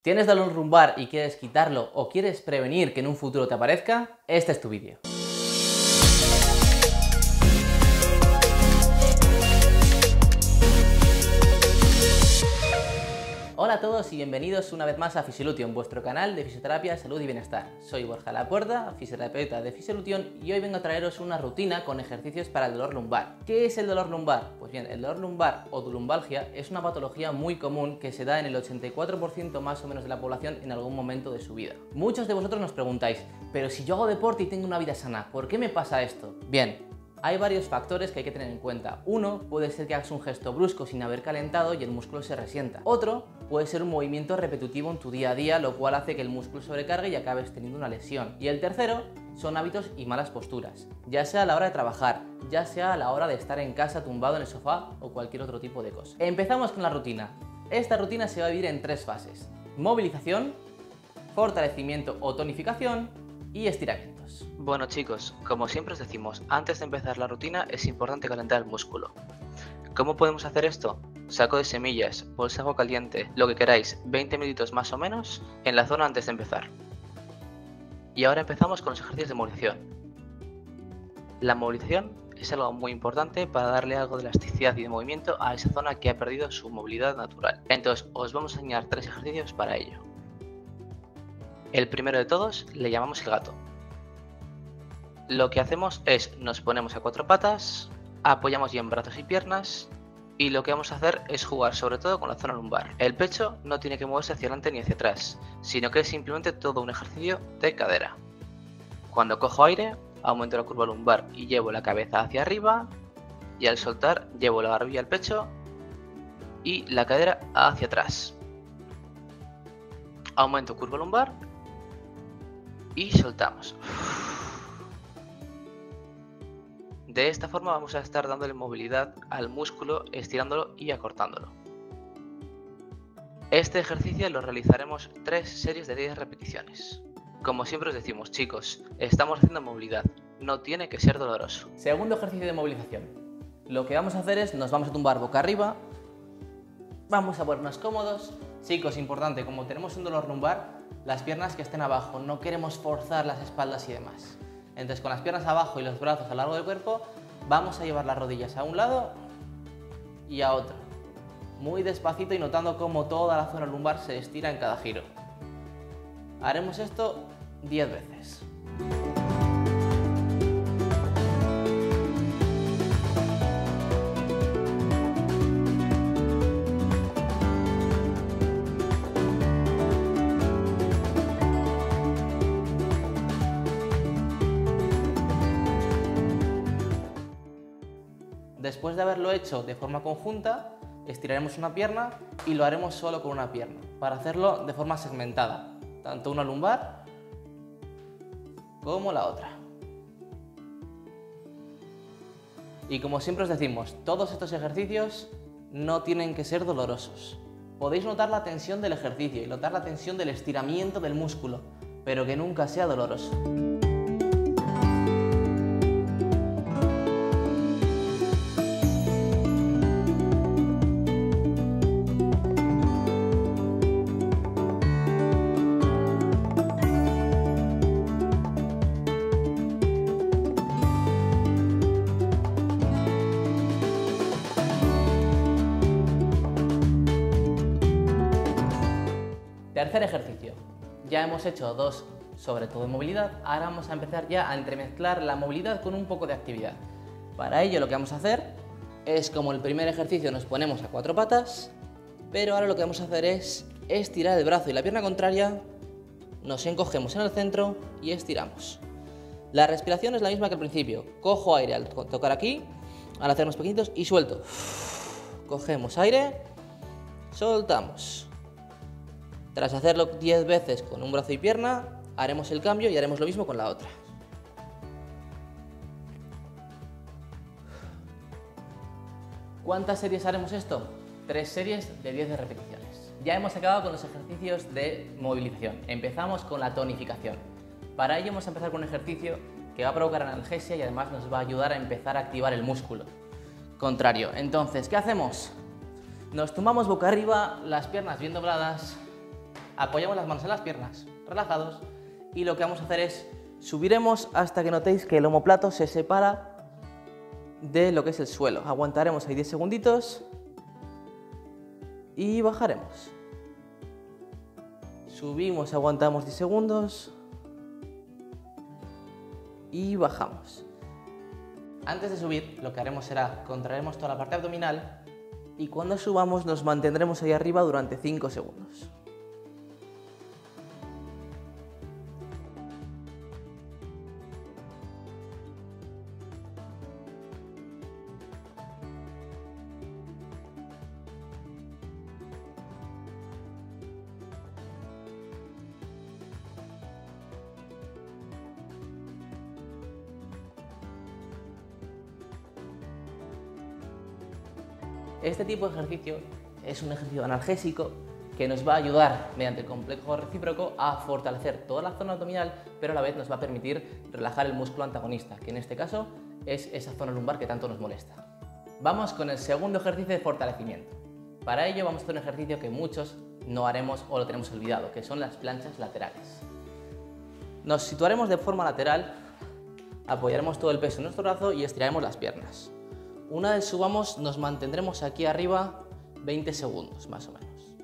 ¿Tienes dolor lumbar y quieres quitarlo o quieres prevenir que en un futuro te aparezca? Este es tu vídeo. Hola a todos y bienvenidos una vez más a Fisiolution, vuestro canal de fisioterapia, salud y bienestar. Soy Borja La Puerta, fisioterapeuta de Fisiolution, y hoy vengo a traeros una rutina con ejercicios para el dolor lumbar. ¿Qué es el dolor lumbar? Pues bien, el dolor lumbar o lumbalgia es una patología muy común que se da en el 84% más o menos de la población en algún momento de su vida. Muchos de vosotros nos preguntáis, pero si yo hago deporte y tengo una vida sana, ¿por qué me pasa esto? Bien. Hay varios factores que hay que tener en cuenta. Uno, puede ser que hagas un gesto brusco sin haber calentado y el músculo se resienta. Otro, puede ser un movimiento repetitivo en tu día a día, lo cual hace que el músculo sobrecargue y acabes teniendo una lesión. Y el tercero, son hábitos y malas posturas, ya sea a la hora de trabajar, ya sea a la hora de estar en casa tumbado en el sofá o cualquier otro tipo de cosa. Empezamos con la rutina. Esta rutina se va a dividir en tres fases: movilización, fortalecimiento o tonificación y estiramientos. Bueno chicos, como siempre os decimos, antes de empezar la rutina es importante calentar el músculo. ¿Cómo podemos hacer esto? Saco de semillas, bolsa de agua caliente, lo que queráis, 20 minutos más o menos en la zona antes de empezar. Y ahora empezamos con los ejercicios de movilización. La movilización es algo muy importante para darle algo de elasticidad y de movimiento a esa zona que ha perdido su movilidad natural. Entonces os vamos a enseñar tres ejercicios para ello. El primero de todos le llamamos el gato. Lo que hacemos es nos ponemos a cuatro patas, apoyamos bien brazos y piernas y lo que vamos a hacer es jugar sobre todo con la zona lumbar. El pecho no tiene que moverse hacia adelante ni hacia atrás, sino que es simplemente todo un ejercicio de cadera. Cuando cojo aire, aumento la curva lumbar y llevo la cabeza hacia arriba y al soltar llevo la barbilla al pecho y la cadera hacia atrás. Aumento curva lumbar y soltamos. De esta forma vamos a estar dándole movilidad al músculo, estirándolo y acortándolo. Este ejercicio lo realizaremos 3 series de 10 repeticiones. Como siempre os decimos chicos, estamos haciendo movilidad, no tiene que ser doloroso. Segundo ejercicio de movilización. Lo que vamos a hacer es nos vamos a tumbar boca arriba, vamos a ponernos cómodos. Chicos, importante, como tenemos un dolor lumbar, las piernas que estén abajo, no queremos forzar las espaldas y demás. Entonces con las piernas abajo y los brazos a lo largo del cuerpo, vamos a llevar las rodillas a un lado y a otro. Muy despacito y notando cómo toda la zona lumbar se estira en cada giro. Haremos esto 10 veces. Después de haberlo hecho de forma conjunta, estiraremos una pierna y lo haremos solo con una pierna, para hacerlo de forma segmentada, tanto una lumbar como la otra. Y como siempre os decimos, todos estos ejercicios no tienen que ser dolorosos. Podéis notar la tensión del ejercicio y notar la tensión del estiramiento del músculo, pero que nunca sea doloroso. Tercer ejercicio. Ya hemos hecho dos, sobre todo de movilidad, ahora vamos a empezar ya a entremezclar la movilidad con un poco de actividad. Para ello lo que vamos a hacer es, como el primer ejercicio nos ponemos a cuatro patas, pero ahora lo que vamos a hacer es estirar el brazo y la pierna contraria, nos encogemos en el centro y estiramos. La respiración es la misma que al principio, cojo aire al tocar aquí, al hacernos pequeñitos y suelto. Cogemos aire, soltamos. Tras hacerlo 10 veces con un brazo y pierna, haremos el cambio y haremos lo mismo con la otra. ¿Cuántas series haremos esto? 3 series de 10 repeticiones. Ya hemos acabado con los ejercicios de movilización. Empezamos con la tonificación. Para ello vamos a empezar con un ejercicio que va a provocar analgesia y además nos va a ayudar a empezar a activar el músculo contrario. Entonces, ¿qué hacemos? Nos tumbamos boca arriba, las piernas bien dobladas. apoyamos las manos en las piernas, relajados, y lo que vamos a hacer es subiremos hasta que notéis que el omoplato se separa de lo que es el suelo. Aguantaremos ahí 10 segunditos y bajaremos. Subimos, aguantamos 10 segundos y bajamos. Antes de subir, lo que haremos será contraeremos toda la parte abdominal y cuando subamos nos mantendremos ahí arriba durante 5 segundos. Este tipo de ejercicio es un ejercicio analgésico que nos va a ayudar mediante el complejo recíproco a fortalecer toda la zona abdominal, pero a la vez nos va a permitir relajar el músculo antagonista, que en este caso es esa zona lumbar que tanto nos molesta. Vamos con el segundo ejercicio de fortalecimiento. Para ello vamos a hacer un ejercicio que muchos no haremos o lo tenemos olvidado, que son las planchas laterales. Nos situaremos de forma lateral, apoyaremos todo el peso en nuestro brazo y estiraremos las piernas. Una vez subamos, nos mantendremos aquí arriba 20 segundos, más o menos.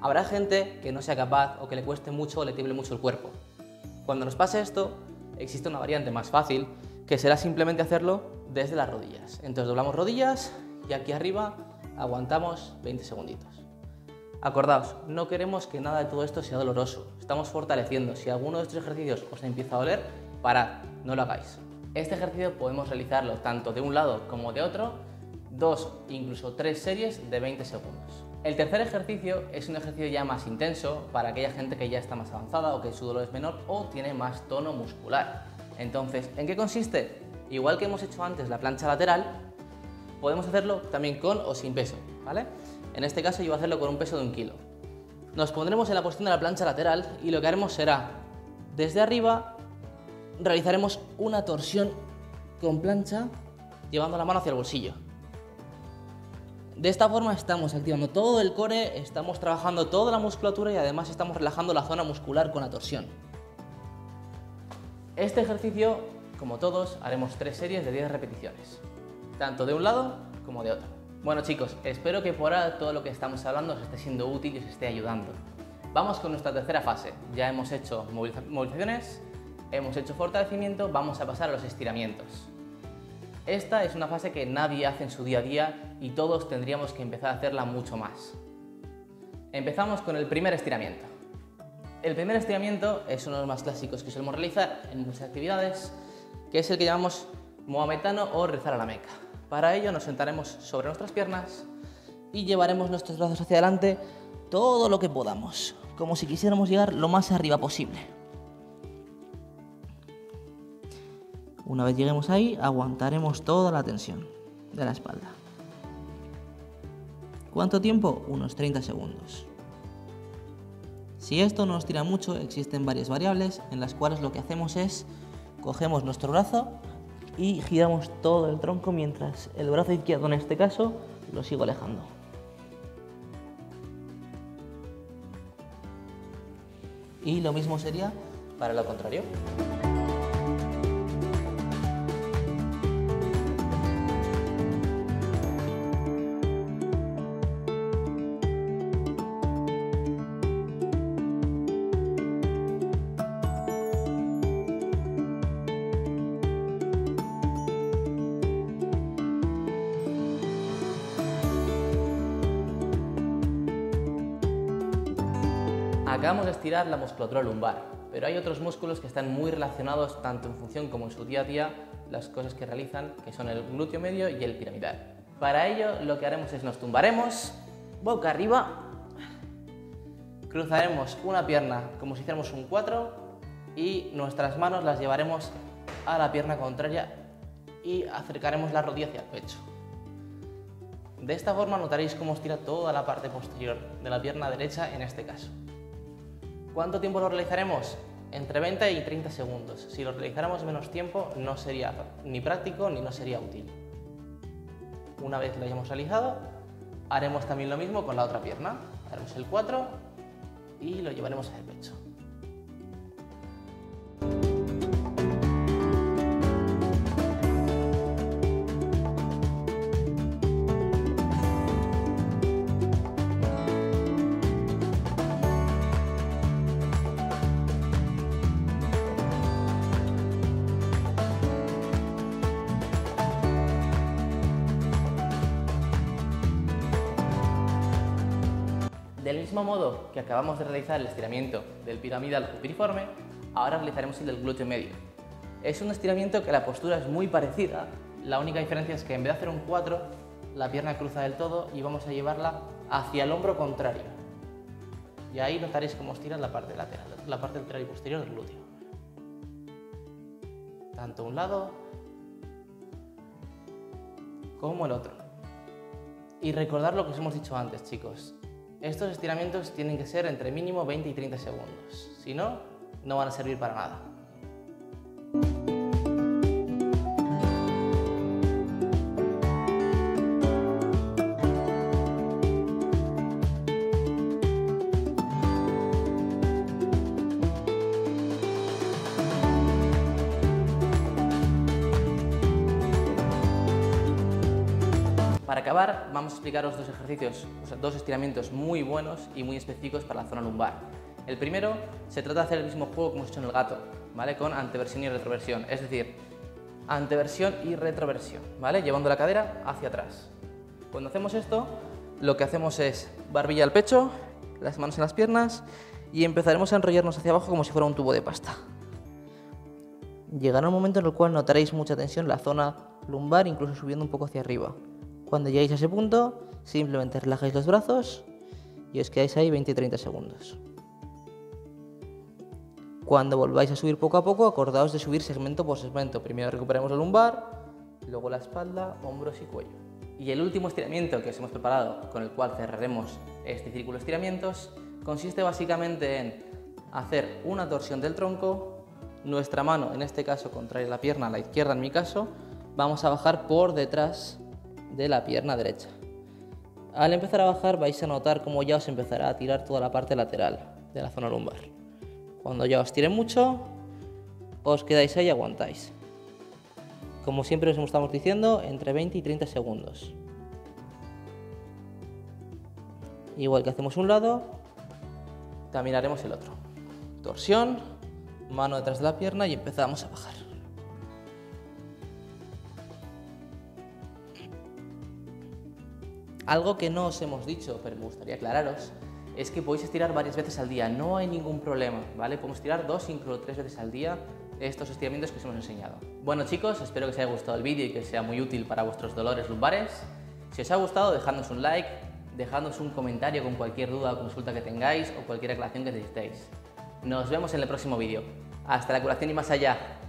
Habrá gente que no sea capaz o que le cueste mucho o le tiemble mucho el cuerpo. Cuando nos pase esto, existe una variante más fácil, que será simplemente hacerlo desde las rodillas. Entonces doblamos rodillas y aquí arriba aguantamos 20 segunditos. Acordaos, no queremos que nada de todo esto sea doloroso. Estamos fortaleciendo. Si alguno de estos ejercicios os empieza a doler, parad, no lo hagáis. Este ejercicio podemos realizarlo tanto de un lado como de otro, 2, incluso 3 series de 20 segundos. El tercer ejercicio es un ejercicio ya más intenso para aquella gente que ya está más avanzada o que su dolor es menor o tiene más tono muscular. Entonces, ¿en qué consiste? Igual que hemos hecho antes la plancha lateral, podemos hacerlo también con o sin peso, ¿vale? En este caso yo voy a hacerlo con un peso de 1 kilo. Nos pondremos en la posición de la plancha lateral y lo que haremos será, desde arriba, realizaremos una torsión con plancha llevando la mano hacia el bolsillo. De esta forma estamos activando todo el core, estamos trabajando toda la musculatura y además estamos relajando la zona muscular con la torsión. Este ejercicio, como todos, haremos 3 series de 10 repeticiones, tanto de un lado como de otro. Bueno chicos, espero que por ahora todo lo que estamos hablando os esté siendo útil y os esté ayudando. Vamos con nuestra tercera fase. Ya hemos hecho movilizaciones, hemos hecho fortalecimiento, vamos a pasar a los estiramientos. Esta es una fase que nadie hace en su día a día y todos tendríamos que empezar a hacerla mucho más. Empezamos con el primer estiramiento. El primer estiramiento es uno de los más clásicos que solemos realizar en muchas actividades, que es el que llamamos mohametano o rezar a la Meca. Para ello nos sentaremos sobre nuestras piernas y llevaremos nuestros brazos hacia adelante todo lo que podamos, como si quisiéramos llegar lo más arriba posible. Una vez lleguemos ahí, aguantaremos toda la tensión de la espalda. ¿Cuánto tiempo? Unos 30 segundos. Si esto no nos tira mucho, existen varias variables en las cuales lo que hacemos es cogemos nuestro brazo y giramos todo el tronco mientras el brazo izquierdo, en este caso, lo sigo alejando. Y lo mismo sería para lo contrario. Acabamos de estirar la musculatura lumbar, pero hay otros músculos que están muy relacionados tanto en función como en su día a día las cosas que realizan, que son el glúteo medio y el piramidal. Para ello lo que haremos es nos tumbaremos boca arriba, cruzaremos una pierna como si hiciéramos un 4 y nuestras manos las llevaremos a la pierna contraria y acercaremos la rodilla hacia el pecho. De esta forma notaréis cómo estira toda la parte posterior de la pierna derecha en este caso. ¿Cuánto tiempo lo realizaremos? Entre 20 y 30 segundos. Si lo realizáramos menos tiempo, no sería ni práctico ni no sería útil. Una vez lo hayamos realizado, haremos también lo mismo con la otra pierna. Haremos el 4 y lo llevaremos hacia el pecho. Del mismo modo que acabamos de realizar el estiramiento del piramidal o piriforme, ahora realizaremos el del glúteo medio. Es un estiramiento que la postura es muy parecida, la única diferencia es que en vez de hacer un 4, la pierna cruza del todo y vamos a llevarla hacia el hombro contrario. Y ahí notaréis cómo estira la parte lateral, la parte lateral y posterior del glúteo. Tanto un lado como el otro. Y recordad lo que os hemos dicho antes, chicos. Estos estiramientos tienen que ser entre mínimo 20 y 30 segundos, si no, no van a servir para nada. Para acabar, vamos a explicaros dos ejercicios, o sea, dos estiramientos muy buenos y muy específicos para la zona lumbar. El primero se trata de hacer el mismo juego que hemos hecho en el gato, ¿vale? Con anteversión y retroversión, es decir, anteversión y retroversión, ¿vale? Llevando la cadera hacia atrás. Cuando hacemos esto, lo que hacemos es barbilla al pecho, las manos en las piernas y empezaremos a enrollarnos hacia abajo como si fuera un tubo de pasta. Llegará un momento en el cual notaréis mucha tensión en la zona lumbar, incluso subiendo un poco hacia arriba. Cuando lleguéis a ese punto, simplemente relajáis los brazos y os quedáis ahí 20-30 segundos. Cuando volváis a subir poco a poco, acordaos de subir segmento por segmento. Primero recuperamos la lumbar, luego la espalda, hombros y cuello. Y el último estiramiento que os hemos preparado, con el cual cerraremos este círculo de estiramientos, consiste básicamente en hacer una torsión del tronco, nuestra mano, en este caso contraer la pierna a la izquierda en mi caso, vamos a bajar por detrás de la pierna derecha. Al empezar a bajar vais a notar cómo ya os empezará a tirar toda la parte lateral de la zona lumbar. Cuando ya os tire mucho, os quedáis ahí y aguantáis. Como siempre os estamos diciendo, entre 20 y 30 segundos. Igual que hacemos un lado, también haremos el otro. Torsión, mano detrás de la pierna y empezamos a bajar. Algo que no os hemos dicho, pero me gustaría aclararos, es que podéis estirar varias veces al día, no hay ningún problema, ¿vale? Podemos estirar 2, 5 o 3 veces al día estos estiramientos que os hemos enseñado. Bueno chicos, espero que os haya gustado el vídeo y que sea muy útil para vuestros dolores lumbares. Si os ha gustado, dejadnos un like, dejadnos un comentario con cualquier duda o consulta que tengáis o cualquier aclaración que necesitéis. Nos vemos en el próximo vídeo. Hasta la curación y más allá.